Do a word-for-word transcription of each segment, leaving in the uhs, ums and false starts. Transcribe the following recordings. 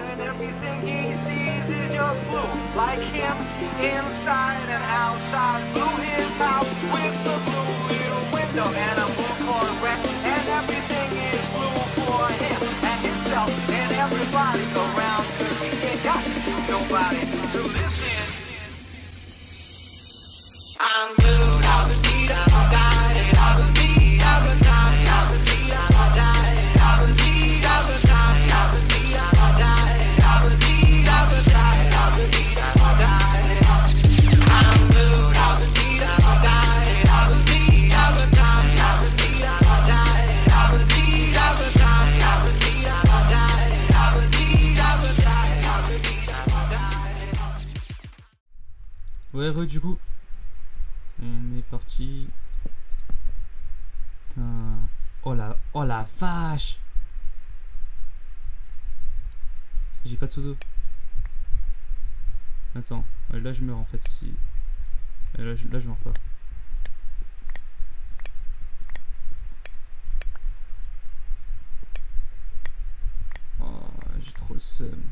and everything he sees is just blue, like him inside and outside. Blew his house with the blue little window and a blue Corvette, and everything is blue for him and himself and everybody around, cause he ain't got nobody. So this is I'm blue, I was need, I died, I was need, I was dying, I was need, I died, I was need, I was dying, I was need, I died, I was need, I was dying, I was need, I died. I'm blue, I was need, I died, I was need, I was dying, I was need, I died, I was need, I was dying, I was need, I died, I was need, I was dying, I was need, I died. Ouais, re du coup. On est parti. Putain. Oh la, oh la vache. J'ai pas de pseudo. Attends, là je meurs en fait si. Là je, là, je meurs pas. Oh, j'ai trop le seum.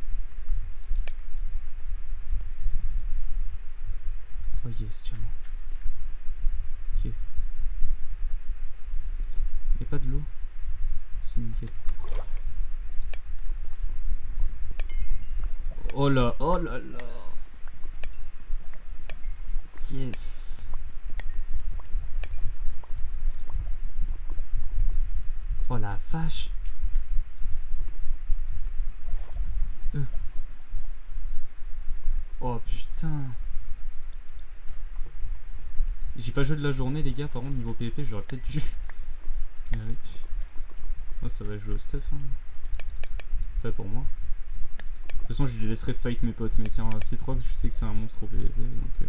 Oh yes, tu as mort. Et pas de l'eau, c'est nickel. Oh là, oh là là. Yes. Oh la vache. Euh. Oh putain. J'ai pas joué de la journée les gars, par contre niveau P V P j'aurais peut-être dû. Moi oh, ça va jouer au stuff hein. Pas pour moi. De toute façon je lui laisserai fight mes potes mec hein. Setrox je sais que c'est un monstre au P V P donc euh...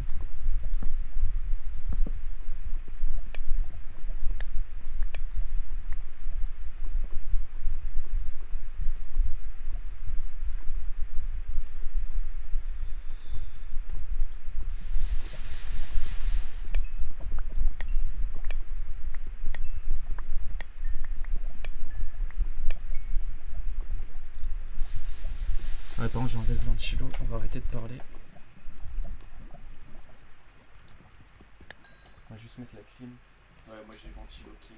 Attends, j'enlève l'anchilo, on va arrêter de parler. On va juste mettre la clim. Ouais, moi j'ai l'anchilo clim.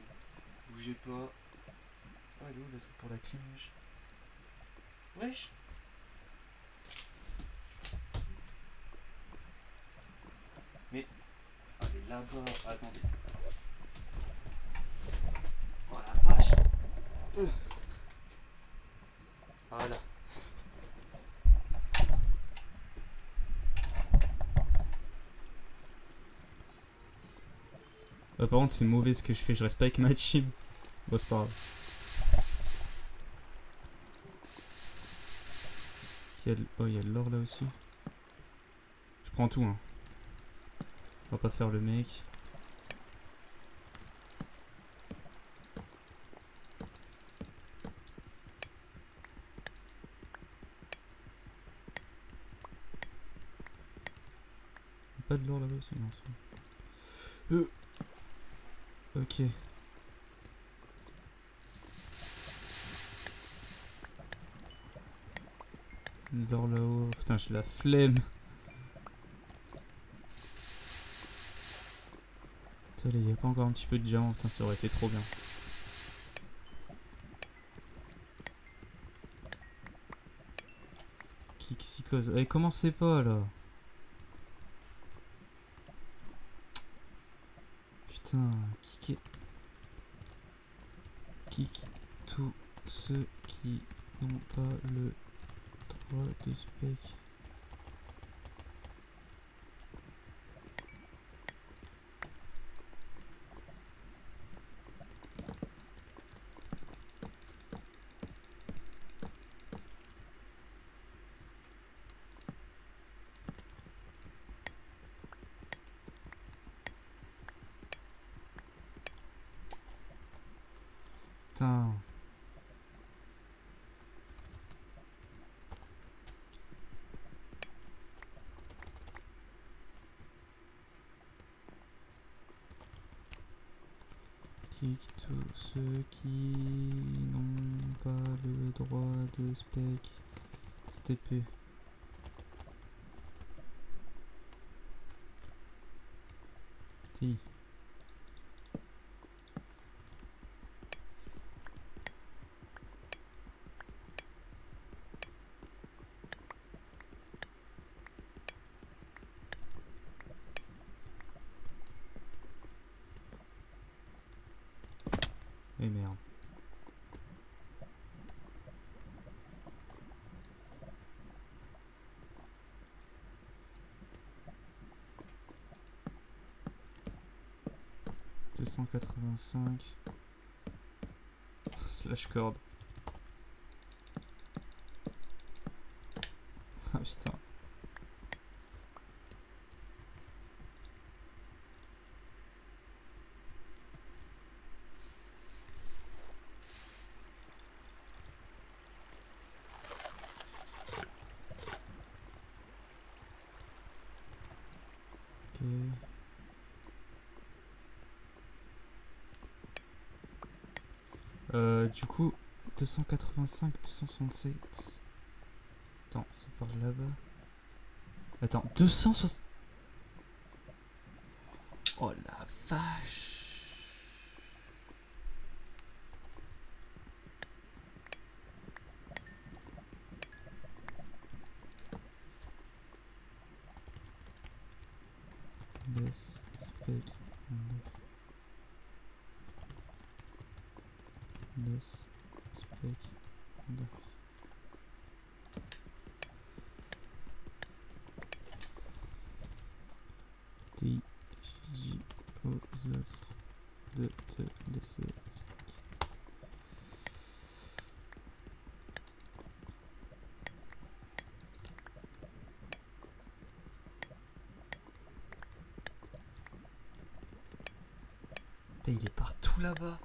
Bougez pas. Ah, il est où le truc pour la clim? Wesh. Mais. Ah, elle est là-bas. Attendez. Oh la vache. Voilà. Bah, par contre c'est mauvais ce que je fais, je reste pas avec ma team. Bon c'est pas grave. Il y a... Oh il y a de l'or là aussi. Je prends tout hein. On va pas faire le mec. Pas de l'or là-bas aussi, non c'est... Euh. Ok. L'or là-haut. Putain, j'ai la flemme. Putain, il n'y a pas encore un petit peu de diamant. Putain, ça aurait été trop bien. Kixicose. Allez, commencez pas là. Putain, kicker. Kick tous ceux qui n'ont pas le droit de spec. Putain. Kick tous ceux qui n'ont pas le droit de spec. T P. T. Et merde. deux cent quatre-vingt-cinq slash corde. Ah putain. Ok. Euh, du coup, deux cent quatre-vingt-cinq, deux cent soixante-sept. Attends, c'est par là-bas. Attends, deux cent soixante. Oh la vache. Yes, it's big. Yes. Yes, spec, yes. T, J, O, Z, de, te, laisser, spec. Putain, il est partout là-bas.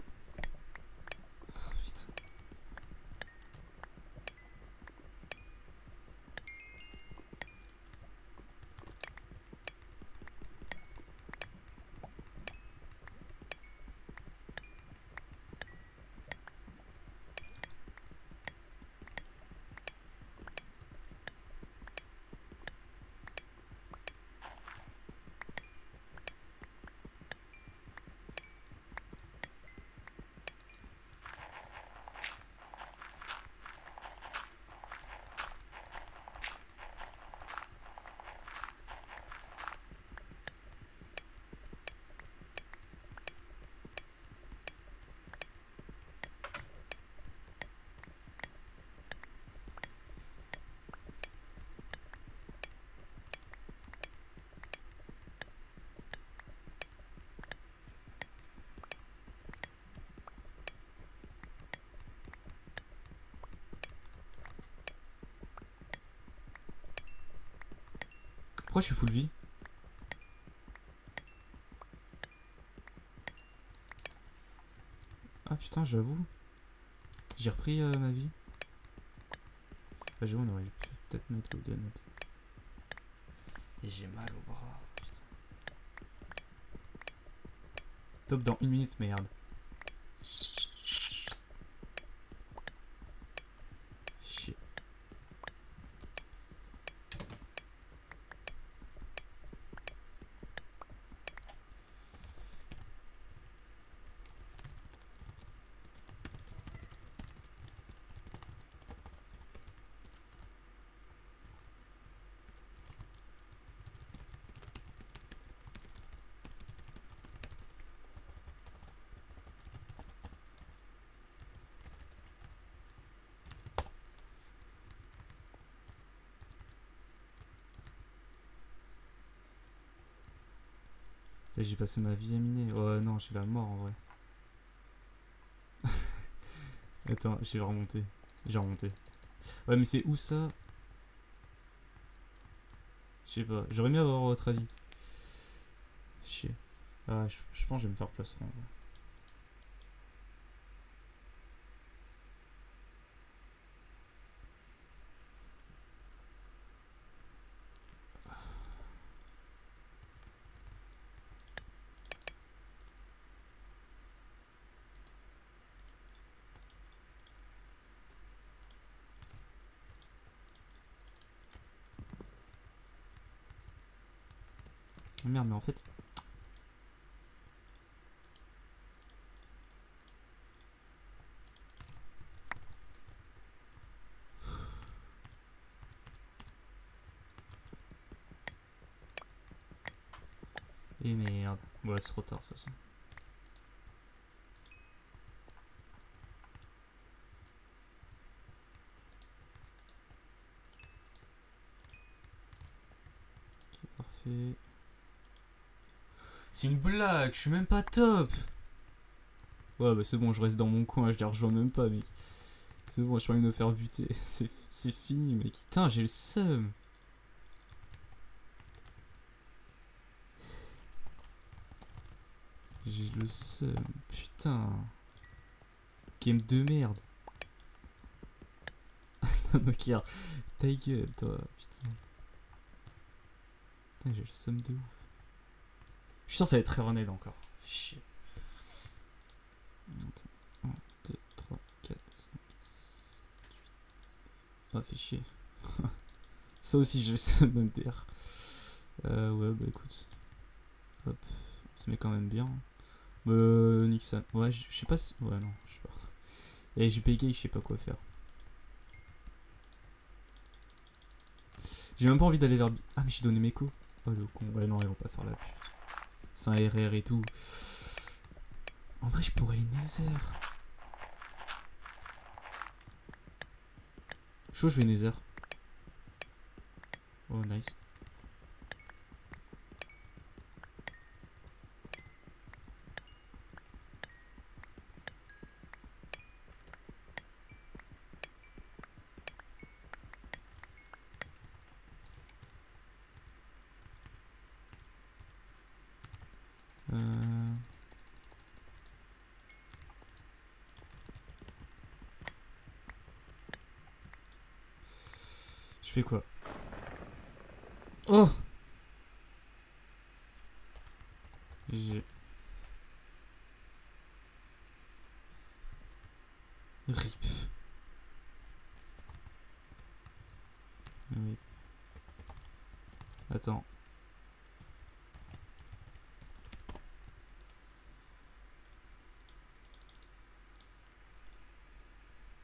Pourquoi je suis full vie? Ah putain, j'avoue. J'ai repris euh, ma vie. Enfin, j'avoue, on aurait pu peut-être mettre le donut. Et j'ai mal au bras. Putain. Top dans une minute, merde. J'ai passé ma vie à miner. Oh non, j'ai la mort en vrai. Attends, j'ai remonté. J'ai remonté. Ouais, mais c'est où ça? Je sais pas. J'aurais aimé avoir votre avis. Chier. Ah, je pense que je vais me faire placer en vrai. Merde, mais en fait... Et merde. Ouais, c'est trop tard de toute façon. Parfait. C'est une blague, je suis même pas top. Ouais bah c'est bon, je reste dans mon coin, je les rejoins même pas mec. C'est bon, je suis en train de me faire buter. C'est fini mec. Putain, j'ai le seum. J'ai le seum, putain. Game de merde. Non, non, regarde. Ta gueule, toi, putain. Putain, j'ai le seum de ouf. Je suis sûr que ça va être très renade encore. Shit. un, deux, trois, quatre, cinq, six, sept, huit. Ah, fait chier. Ça aussi, j'ai le seum de me dire. Euh, ouais, bah écoute. Hop, ça met quand même bien. Euh, Nixon. Ouais, je sais pas si... Ouais, non, je sais pas. Et j'ai payé, je sais pas quoi faire. J'ai même pas envie d'aller vers... Ah, mais j'ai donné mes coups. Oh, le con. Ouais, non, ils vont pas faire la pute. C'est un R R et tout. En vrai, je pourrais les nether. Chaud, je vais nether. Oh, nice. Je fais quoi? Oh! J'ai... Rip. Oui. Attends.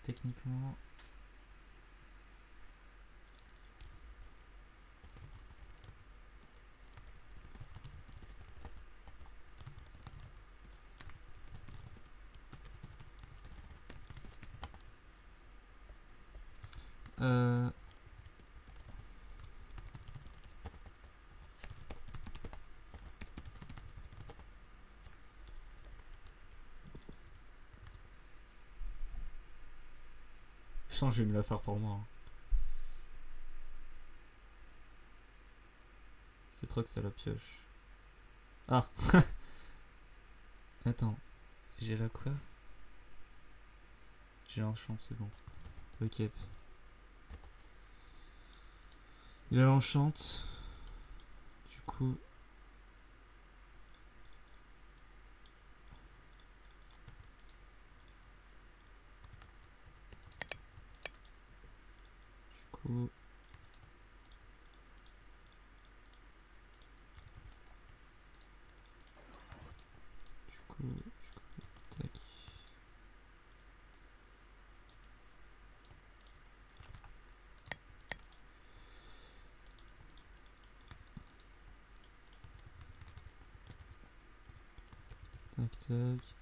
Techniquement... Euh... Je sens que je vais me la faire pour moi. Hein. C'est trop que ça la pioche. Ah. Attends. J'ai là quoi? J'ai un champ, c'est bon. Ok. Il a l'enchante. Du coup... Du coup... Du coup... Du coup... Tac. Tac tac.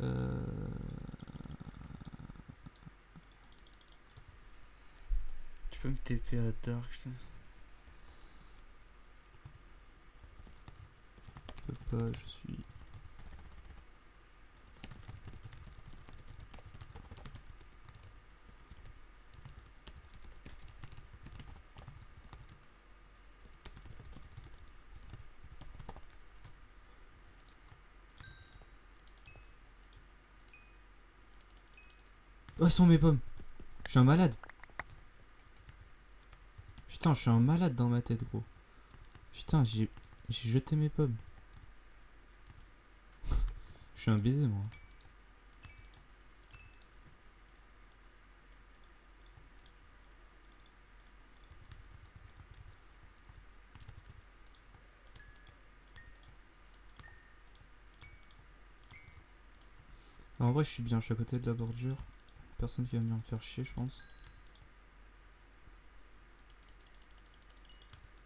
Euh... Tu peux me T P à Dark? Je peux pas, je suis... Oh, sont mes pommes. Je suis un malade. Putain, je suis un malade dans ma tête, gros. Putain, j'ai jeté mes pommes. Je suis un baiser, moi. En vrai je suis bien, je suis à côté de la bordure. Personne qui va venir me faire chier je pense.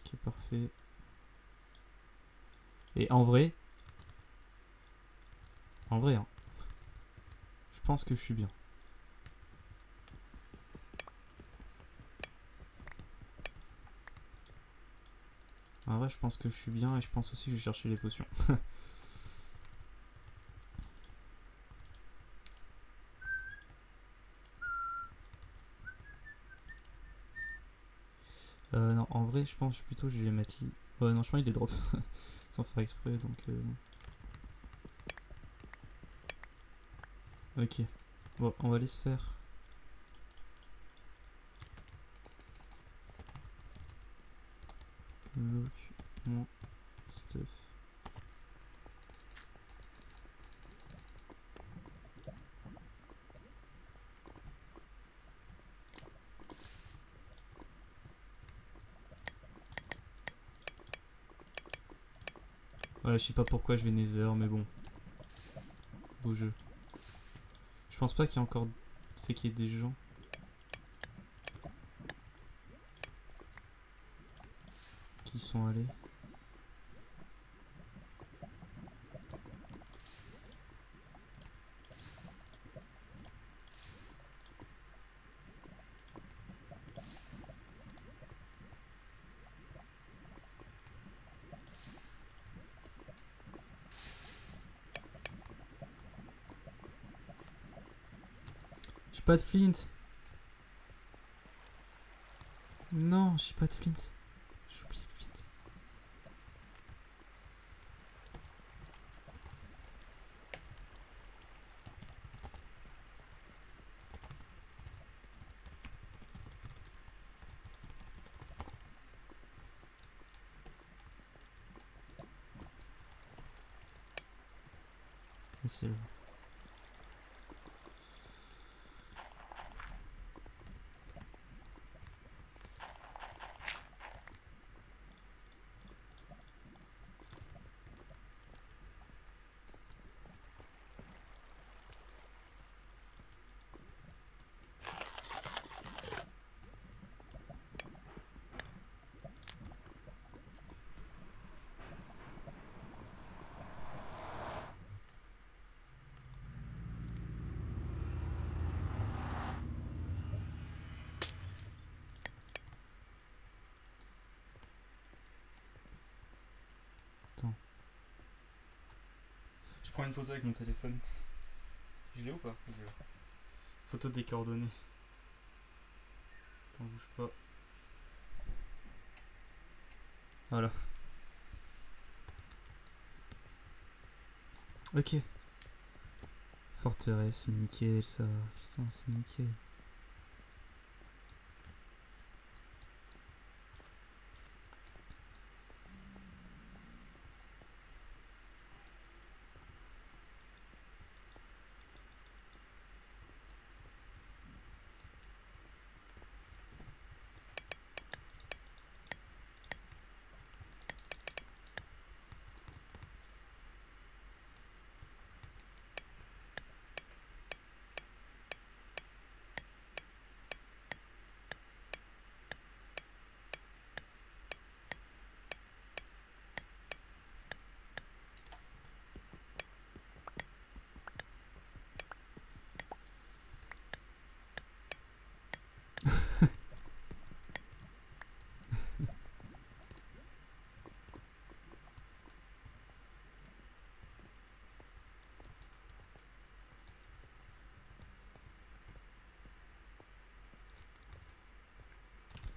Ok parfait. Et en vrai, en vrai hein, je pense que je suis bien. En vrai je pense que je suis bien et je pense aussi que je vais chercher les potions. Euh, non, en vrai, je pense plutôt que je vais les mettre. Ouais, non, je pense qu'il les drop sans faire exprès donc. Euh... Ok, bon, on va aller se faire. Look, mon stuff. Ouais, je sais pas pourquoi je vais nether, mais bon. Beau jeu. Je pense pas qu'il y a encore fait qu'il y ait des gens. Qui sont allés. J'ai pas de flint. Non, j'ai pas de flint. J'ai oublié le flint. Et c'est là. Je prends une photo avec mon téléphone. Je l'ai ou pas? Je l'ai. Photo des coordonnées. T'en bouge pas. Voilà. Ok. Forteresse, c'est nickel ça. Putain, c'est nickel.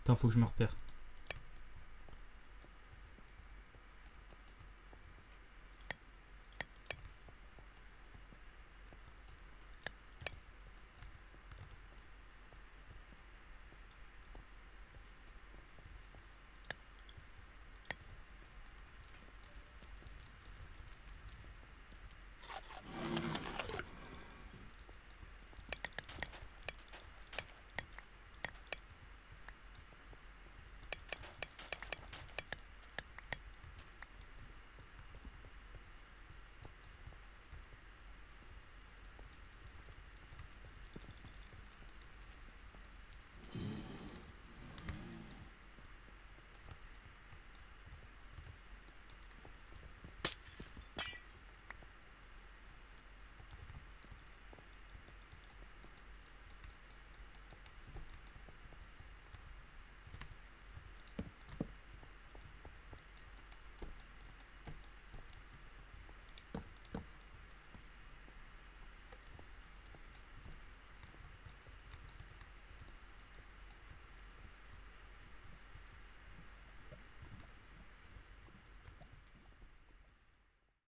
Attends, faut que je me repère.